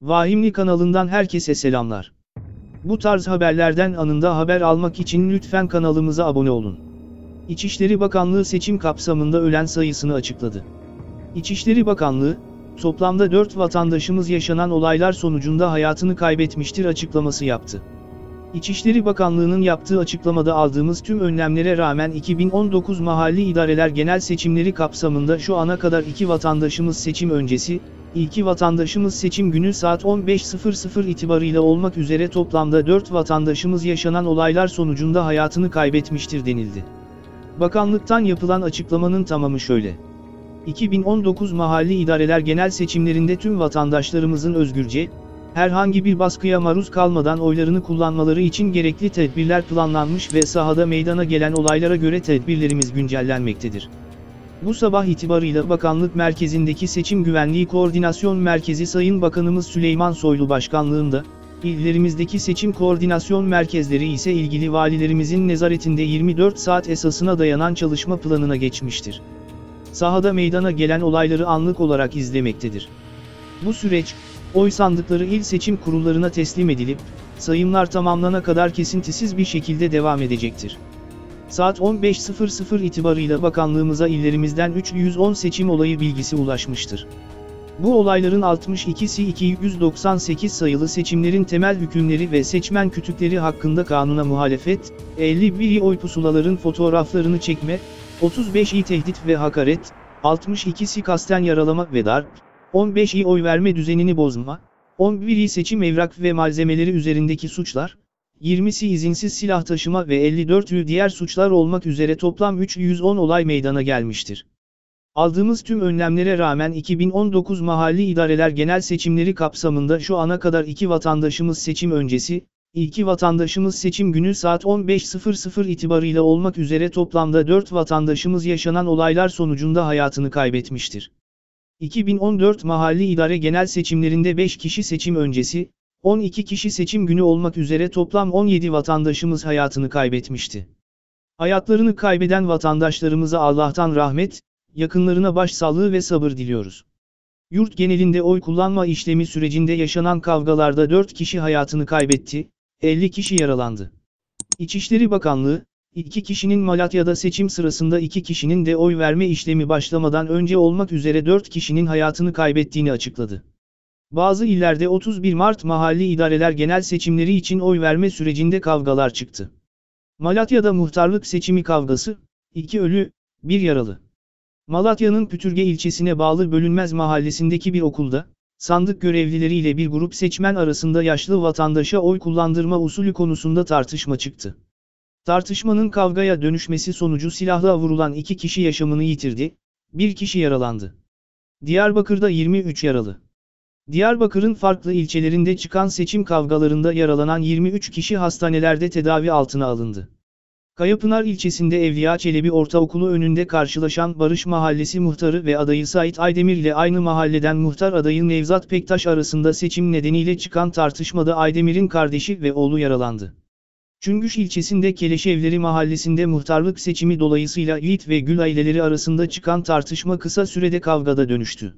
Vahimli kanalından herkese selamlar. Bu tarz haberlerden anında haber almak için lütfen kanalımıza abone olun. İçişleri Bakanlığı seçim kapsamında ölen sayısını açıkladı. İçişleri Bakanlığı, toplamda 4 vatandaşımız yaşanan olaylar sonucunda hayatını kaybetmiştir açıklaması yaptı. İçişleri Bakanlığı'nın yaptığı açıklamada aldığımız tüm önlemlere rağmen 2019 Mahalli İdareler Genel Seçimleri kapsamında şu ana kadar 2 vatandaşımız seçim öncesi, 2 vatandaşımız seçim günü saat 15.00 itibarıyla olmak üzere toplamda 4 vatandaşımız yaşanan olaylar sonucunda hayatını kaybetmiştir denildi. Bakanlıktan yapılan açıklamanın tamamı şöyle. 2019 Mahalli İdareler Genel Seçimlerinde tüm vatandaşlarımızın özgürce, herhangi bir baskıya maruz kalmadan oylarını kullanmaları için gerekli tedbirler planlanmış ve sahada meydana gelen olaylara göre tedbirlerimiz güncellenmektedir. Bu sabah itibarıyla Bakanlık Merkezi'ndeki Seçim Güvenliği Koordinasyon Merkezi Sayın Bakanımız Süleyman Soylu başkanlığında, illerimizdeki seçim koordinasyon merkezleri ise ilgili valilerimizin nezaretinde 24 saat esasına dayanan çalışma planına geçmiştir. Sahada meydana gelen olayları anlık olarak izlemektedir. Bu süreç, oy sandıkları il seçim kurullarına teslim edilip, sayımlar tamamlanana kadar kesintisiz bir şekilde devam edecektir. Saat 15.00 itibarıyla bakanlığımıza illerimizden 310 seçim olayı bilgisi ulaşmıştır. Bu olayların 62'si 298 sayılı seçimlerin temel hükümleri ve seçmen kütükleri hakkında kanuna muhalefet, 51'i oy pusulaların fotoğraflarını çekme, 35'i tehdit ve hakaret, 62'si kasten yaralama ve darp, 15'i oy verme düzenini bozma, 11'i seçim evrak ve malzemeleri üzerindeki suçlar, 20'si izinsiz silah taşıma ve 54'ü diğer suçlar olmak üzere toplam 310 olay meydana gelmiştir. Aldığımız tüm önlemlere rağmen 2019 Mahalli İdareler Genel Seçimleri kapsamında şu ana kadar 2 vatandaşımız seçim öncesi, 2 vatandaşımız seçim günü saat 15.00 itibarıyla olmak üzere toplamda 4 vatandaşımız yaşanan olaylar sonucunda hayatını kaybetmiştir. 2014 Mahalli İdare Genel Seçimlerinde 5 kişi seçim öncesi, 12 kişi seçim günü olmak üzere toplam 17 vatandaşımız hayatını kaybetmişti. Hayatlarını kaybeden vatandaşlarımıza Allah'tan rahmet, yakınlarına başsağlığı ve sabır diliyoruz. Yurt genelinde oy kullanma işlemi sürecinde yaşanan kavgalarda 4 kişi hayatını kaybetti, 50 kişi yaralandı. İçişleri Bakanlığı, 2 kişinin Malatya'da seçim sırasında 2 kişinin de oy verme işlemi başlamadan önce olmak üzere 4 kişinin hayatını kaybettiğini açıkladı. Bazı illerde 31 Mart Mahalli İdareler Genel Seçimleri için oy verme sürecinde kavgalar çıktı. Malatya'da muhtarlık seçimi kavgası, 2 ölü, 1 yaralı. Malatya'nın Pötürge ilçesine bağlı Bölünmez Mahallesi'ndeki bir okulda, sandık görevlileriyle bir grup seçmen arasında yaşlı vatandaşa oy kullandırma usulü konusunda tartışma çıktı. Tartışmanın kavgaya dönüşmesi sonucu silahla vurulan 2 kişi yaşamını yitirdi, 1 kişi yaralandı. Diyarbakır'da 23 yaralı. Diyarbakır'ın farklı ilçelerinde çıkan seçim kavgalarında yaralanan 23 kişi hastanelerde tedavi altına alındı. Kayapınar ilçesinde Evliya Çelebi Ortaokulu önünde karşılaşan Barış Mahallesi muhtarı ve adayı Sait Aydemir ile aynı mahalleden muhtar adayı Nevzat Pektaş arasında seçim nedeniyle çıkan tartışmada Aydemir'in kardeşi ve oğlu yaralandı. Çüngüş ilçesinde Keleşevleri mahallesinde muhtarlık seçimi dolayısıyla Yiğit ve Gül aileleri arasında çıkan tartışma kısa sürede kavgada dönüştü.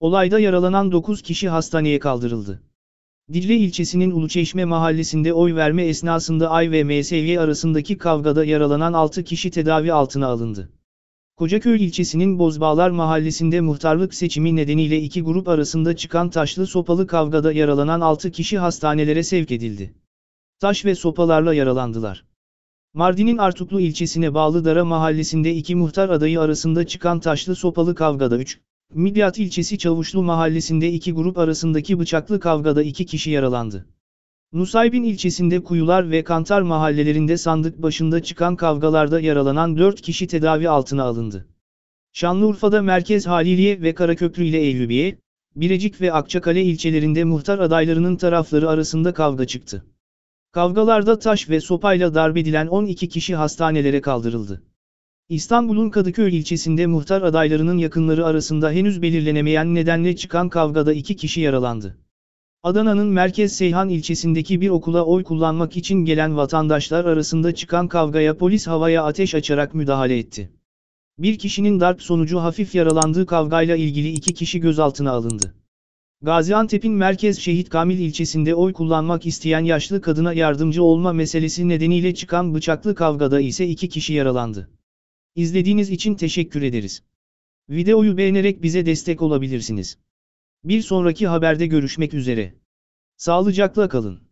Olayda yaralanan 9 kişi hastaneye kaldırıldı. Dicle ilçesinin Uluçeşme mahallesinde oy verme esnasında Ay ve MSG arasındaki kavgada yaralanan 6 kişi tedavi altına alındı. Kocaköy ilçesinin Bozbağlar mahallesinde muhtarlık seçimi nedeniyle 2 grup arasında çıkan taşlı sopalı kavgada yaralanan 6 kişi hastanelere sevk edildi. Taş ve sopalarla yaralandılar. Mardin'in Artuklu ilçesine bağlı Dara mahallesinde 2 muhtar adayı arasında çıkan taşlı sopalı kavgada 3, Midyat ilçesi Çavuşlu mahallesinde 2 grup arasındaki bıçaklı kavgada 2 kişi yaralandı. Nusaybin ilçesinde Kuyular ve Kantar mahallelerinde sandık başında çıkan kavgalarda yaralanan 4 kişi tedavi altına alındı. Şanlıurfa'da merkez Haliliye ve Karaköprü ile Eyyübiye, Birecik ve Akçakale ilçelerinde muhtar adaylarının tarafları arasında kavga çıktı. Kavgalarda taş ve sopayla darbedilen 12 kişi hastanelere kaldırıldı. İstanbul'un Kadıköy ilçesinde muhtar adaylarının yakınları arasında henüz belirlenemeyen nedenle çıkan kavgada 2 kişi yaralandı. Adana'nın Merkez Seyhan ilçesindeki bir okula oy kullanmak için gelen vatandaşlar arasında çıkan kavgaya polis havaya ateş açarak müdahale etti. Bir kişinin darp sonucu hafif yaralandığı kavgayla ilgili 2 kişi gözaltına alındı. Gaziantep'in Merkez Şehit Kamil ilçesinde oy kullanmak isteyen yaşlı kadına yardımcı olma meselesi nedeniyle çıkan bıçaklı kavgada ise 2 kişi yaralandı. İzlediğiniz için teşekkür ederiz. Videoyu beğenerek bize destek olabilirsiniz. Bir sonraki haberde görüşmek üzere. Sağlıcakla kalın.